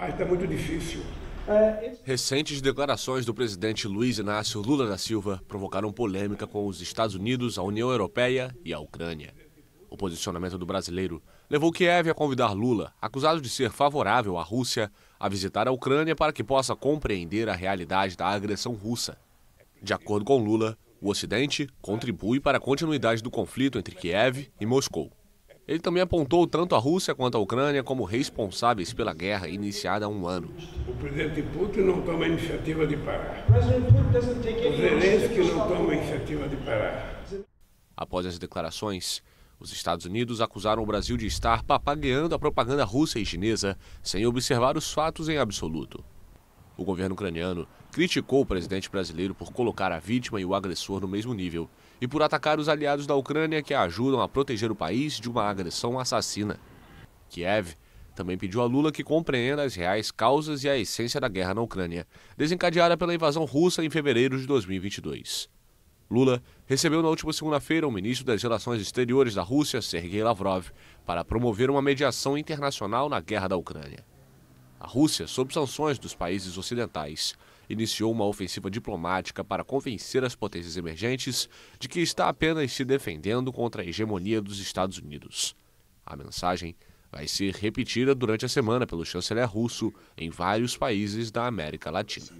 Rapaz, está muito difícil. Recentes declarações do presidente Luiz Inácio Lula da Silva provocaram polêmica com os Estados Unidos, a União Europeia e a Ucrânia. O posicionamento do brasileiro levou Kiev a convidar Lula, acusado de ser favorável à Rússia, a visitar a Ucrânia para que possa compreender a realidade da agressão russa. De acordo com Lula, o Ocidente contribui para a continuidade do conflito entre Kiev e Moscou. Ele também apontou tanto a Rússia quanto a Ucrânia como responsáveis pela guerra iniciada há um ano. O presidente Putin não toma a iniciativa de parar. O Zelensky não toma a iniciativa de parar. Após as declarações, os Estados Unidos acusaram o Brasil de estar papagueando a propaganda russa e chinesa sem observar os fatos em absoluto. O governo ucraniano criticou o presidente brasileiro por colocar a vítima e o agressor no mesmo nível e por atacar os aliados da Ucrânia que a ajudam a proteger o país de uma agressão assassina. Kiev também pediu a Lula que compreenda as reais causas e a essência da guerra na Ucrânia, desencadeada pela invasão russa em fevereiro de 2022. Lula recebeu na última segunda-feira o ministro das Relações Exteriores da Rússia, Sergei Lavrov, para promover uma mediação internacional na guerra da Ucrânia. A Rússia, sob sanções dos países ocidentais, iniciou uma ofensiva diplomática para convencer as potências emergentes de que está apenas se defendendo contra a hegemonia dos Estados Unidos. A mensagem vai ser repetida durante a semana pelo chanceler russo em vários países da América Latina.